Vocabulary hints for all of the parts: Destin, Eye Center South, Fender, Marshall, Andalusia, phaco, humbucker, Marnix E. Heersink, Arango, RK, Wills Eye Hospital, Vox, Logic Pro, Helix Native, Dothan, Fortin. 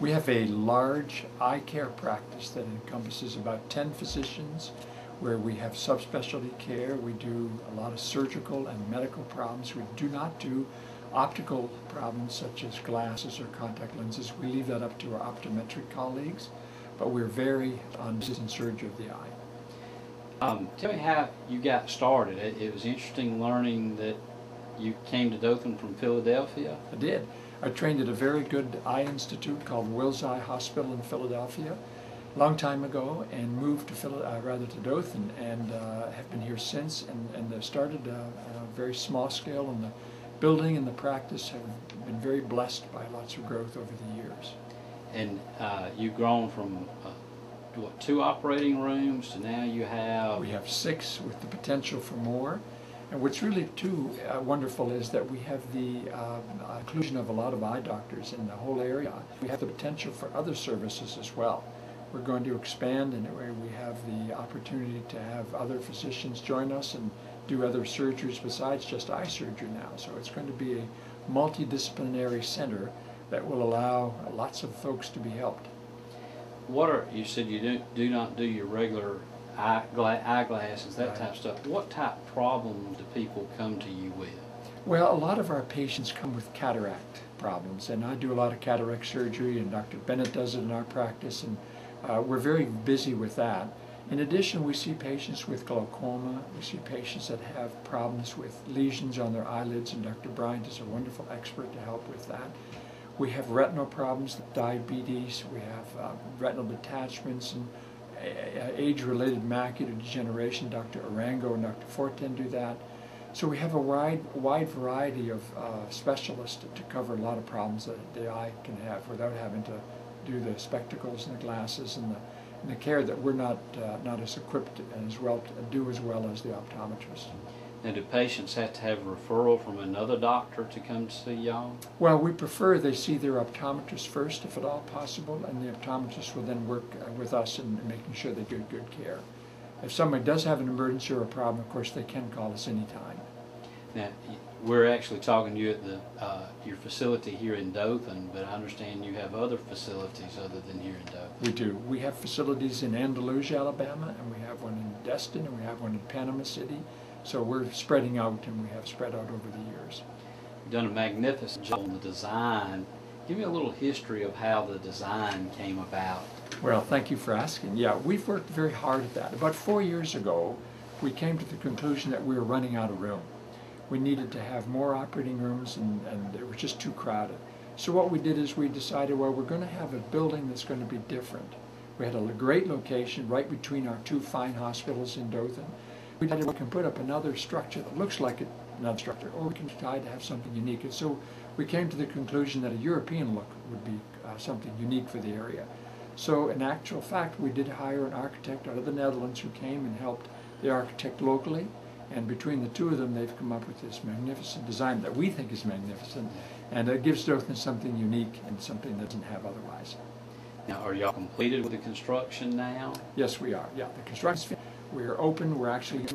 We have a large eye care practice that encompasses about 10 physicians, where we have subspecialty care. We do a lot of surgical and medical problems. We do not do optical problems such as glasses or contact lenses. We leave that up to our optometric colleagues, but we're very consistent surgery of the eye. Tell me how you got started. It was interesting learning that you came to Dothan from Philadelphia. I did. I trained at a very good eye institute called Wills Eye Hospital in Philadelphia a long time ago, and moved to Dothan, and have been here since, and started on a very small scale, and the building and the practice have been very blessed by lots of growth over the years. And you've grown from what, 2 operating rooms to now you have... We have 6 with the potential for more. And what's really too wonderful is that we have the inclusion of a lot of eye doctors in the whole area. We have the potential for other services as well. We're going to expand, and we have the opportunity to have other physicians join us and do other surgeries besides just eye surgery now. So it's going to be a multidisciplinary center that will allow lots of folks to be helped. What are, you said you do not do your regular eyeglasses, that type of stuff. What type of problem do people come to you with? Well, a lot of our patients come with cataract problems, and I do a lot of cataract surgery, and Dr. Bennett does it in our practice, and we're very busy with that. In addition, we see patients with glaucoma. We see patients that have problems with lesions on their eyelids, and Dr. Bryant is a wonderful expert to help with that. We have retinal problems, diabetes, we have retinal detachments, and age-related macular degeneration. Dr. Arango and Dr. Fortin do that. So we have a wide variety of specialists to cover a lot of problems that the eye can have without having to do the spectacles and the glasses and the care that we're not as equipped and as well to do as well as the optometrist. Now, do patients have to have a referral from another doctor to come see y'all? Well, we prefer they see their optometrist first, if at all possible, and the optometrist will then work with us in making sure they get good care. If somebody does have an emergency or a problem, of course, they can call us anytime. Now, we're actually talking to you at the, your facility here in Dothan, but I understand you have other facilities other than here in Dothan. We do. We have facilities in Andalusia, Alabama, and we have one in Destin, and we have one in Panama City. So we're spreading out, and we have spread out over the years. You've done a magnificent job on the design. Give me a little history of how the design came about. Well, thank you for asking. Yeah, we've worked very hard at that. About 4 years ago, we came to the conclusion that we were running out of room. We needed to have more operating rooms, and it was just too crowded. So what we did is we decided, well, we're going to have a building that's going to be different. We had a great location right between our 2 fine hospitals in Dothan. We decided we can put up another structure that looks like another structure, or we can try to have something unique. And so we came to the conclusion that a European look would be something unique for the area. So in actual fact, we did hire an architect out of the Netherlands who came and helped the architect locally. And between the 2 of them, they've come up with this magnificent design that we think is magnificent. And it gives Dothan something unique and something that doesn't have otherwise. Now, are y'all completed with the construction now? Yes, we are. Yeah, the construction's finished. We're open. We're actually,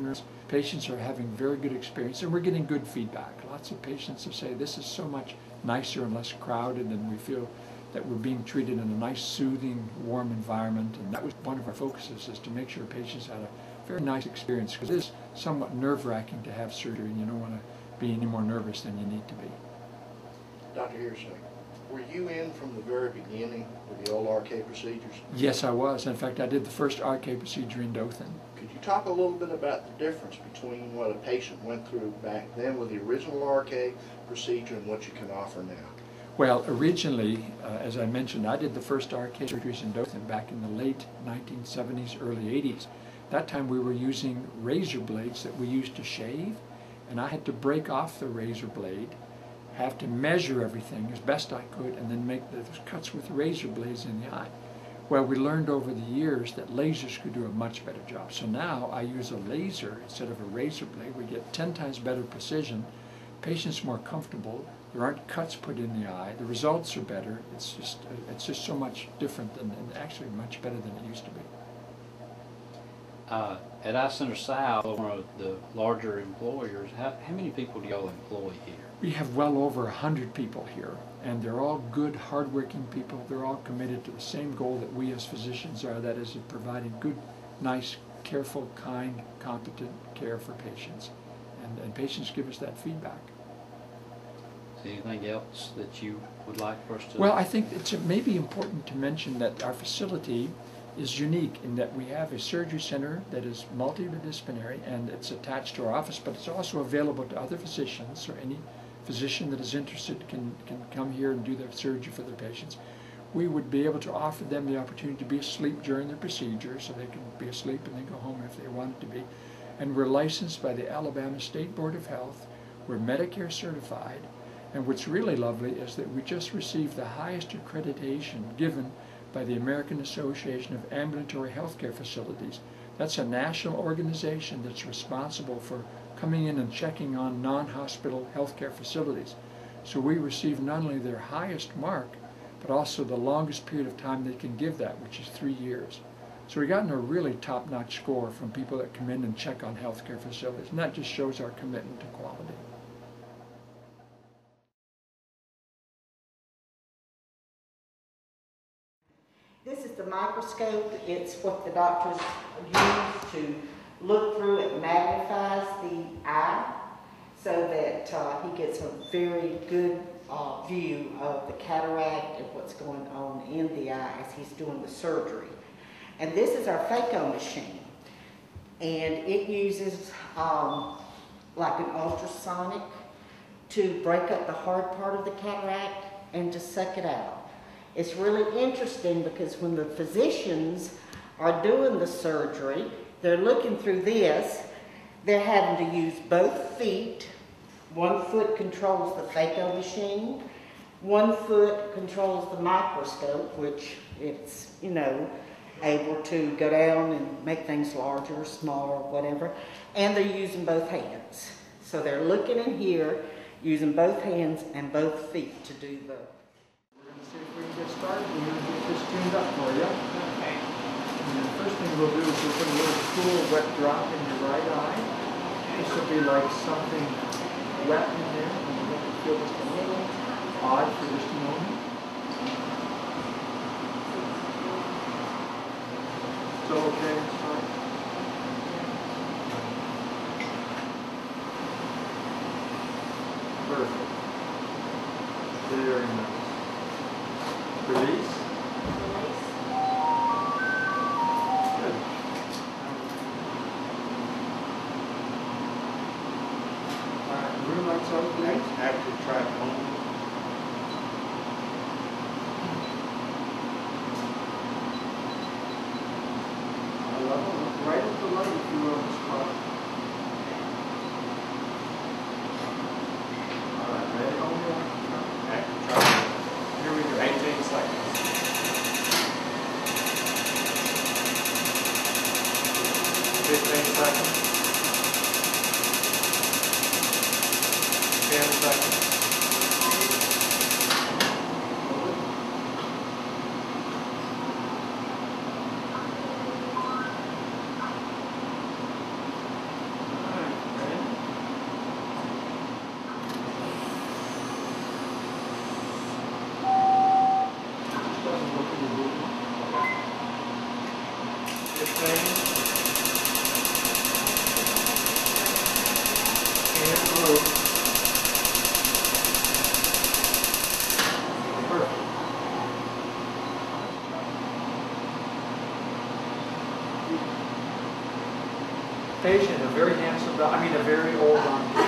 patients are having very good experience, and we're getting good feedback. Lots of patients have said, this is so much nicer and less crowded, and we feel that we're being treated in a nice, soothing, warm environment. And that was one of our focuses, is to make sure patients had a very nice experience, because it is somewhat nerve-wracking to have surgery, and you don't want to be any more nervous than you need to be. Dr. Heersink, were you in from the very beginning with the old RK procedures? Yes, I was. In fact, I did the first RK procedure in Dothan. Could you talk a little bit about the difference between what a patient went through back then with the original RK procedure and what you can offer now? Well, originally, as I mentioned, I did the first RK surgeries in Dothan back in the late 1970s, early 80s. That time we were using razor blades that we used to shave, and I had to break off the razor blade, have to measure everything as best I could, and then make the cuts with razor blades in the eye. Well, we learned over the years that lasers could do a much better job. So now I use a laser instead of a razor blade. We get 10 times better precision. Patients more comfortable. There aren't cuts put in the eye. The results are better. It's just so much different, and actually much better than it used to be. At Eye Center South, one of the larger employers, how many people do y'all employ here? We have well over 100 people here, and they're all good, hardworking people. They're all committed to the same goal that we as physicians are, that is, of providing good, nice, careful, kind, competent care for patients. And patients give us that feedback. Is there anything else that you would like for us to... Well, I think it's maybe important to mention that our facility is unique in that we have a surgery center that is multidisciplinary, and it's attached to our office, but it's also available to other physicians, so any physician that is interested can come here and do their surgery for their patients. We would be able to offer them the opportunity to be asleep during their procedure, so they can be asleep and then go home if they wanted to be. And we're licensed by the Alabama State Board of Health. We're Medicare certified, and what's really lovely is that we just received the highest accreditation given by the American Association of Ambulatory Healthcare Facilities. That's a national organization that's responsible for coming in and checking on non-hospital healthcare facilities. So we receive not only their highest mark, but also the longest period of time they can give that, which is 3 years. So we've gotten a really top-notch score from people that come in and check on healthcare facilities, and that just shows our commitment to quality. This is the microscope. It's what the doctors use to look through. It magnifies the eye so that he gets a very good view of the cataract and what's going on in the eye as he's doing the surgery. And this is our phaco machine, and it uses like an ultrasonic to break up the hard part of the cataract and to suck it out. It's really interesting because when the physicians are doing the surgery, they're looking through this, they're having to use both feet. One foot controls the phaco machine, one foot controls the microscope, which it's, you know, able to go down and make things larger or smaller, whatever, and they're using both hands. So they're looking in here, using both hands and both feet to do the... Start, we're going to get this tuned up for you. Okay. And the first thing we'll do is we'll put a little cool wet drop in your right eye. This will be like something wet in there, and you're going to feel just a little odd for just a moment. It's okay, it's fine. Perfect. Very nice. Release. Good. All right, room lights out, please. Active track only. I love it. Look right at the light if you are on the spot. All right, ready? Active track. Here we go. 18 seconds. Patient, a very handsome, I mean a very old doctor.